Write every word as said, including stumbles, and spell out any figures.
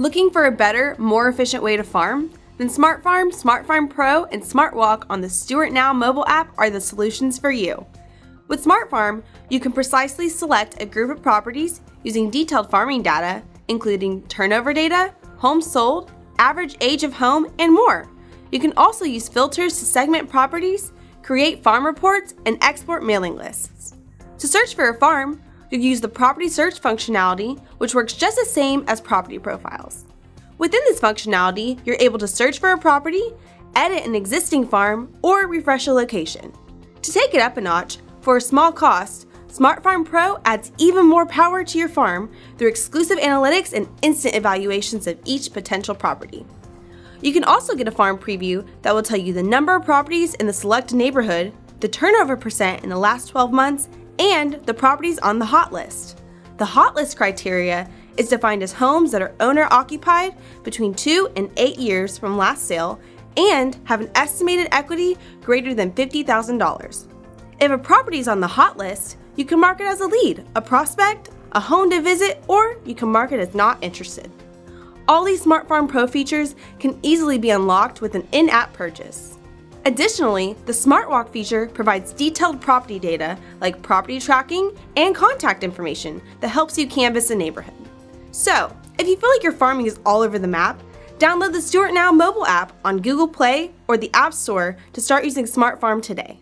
Looking for a better, more efficient way to farm? Then Smart Farm, Smart Farm Pro, and Smart Walk on the Stewart Now mobile app are the solutions for you. With Smart Farm, you can precisely select a group of properties using detailed farming data, including turnover data, homes sold, average age of home, and more. You can also use filters to segment properties, create farm reports, and export mailing lists. To search for a farm, you'll use the property search functionality, which works just the same as property profiles. Within this functionality, you're able to search for a property, edit an existing farm, or refresh a location. To take it up a notch, for a small cost, Smart Farm Pro adds even more power to your farm through exclusive analytics and instant evaluations of each potential property. You can also get a farm preview that will tell you the number of properties in the select neighborhood, the turnover percent in the last twelve months, and the properties on the hot list. The hot list criteria is defined as homes that are owner-occupied between two and eight years from last sale and have an estimated equity greater than fifty thousand dollars. If a property is on the hot list, you can mark it as a lead, a prospect, a home to visit, or you can mark it as not interested. All these Smart Farm Pro features can easily be unlocked with an in-app purchase. Additionally, the Smart Walk feature provides detailed property data like property tracking and contact information that helps you canvas a neighborhood. So, if you feel like your farming is all over the map, download the Stewart Now mobile app on Google Play or the App Store to start using Smart Farm today.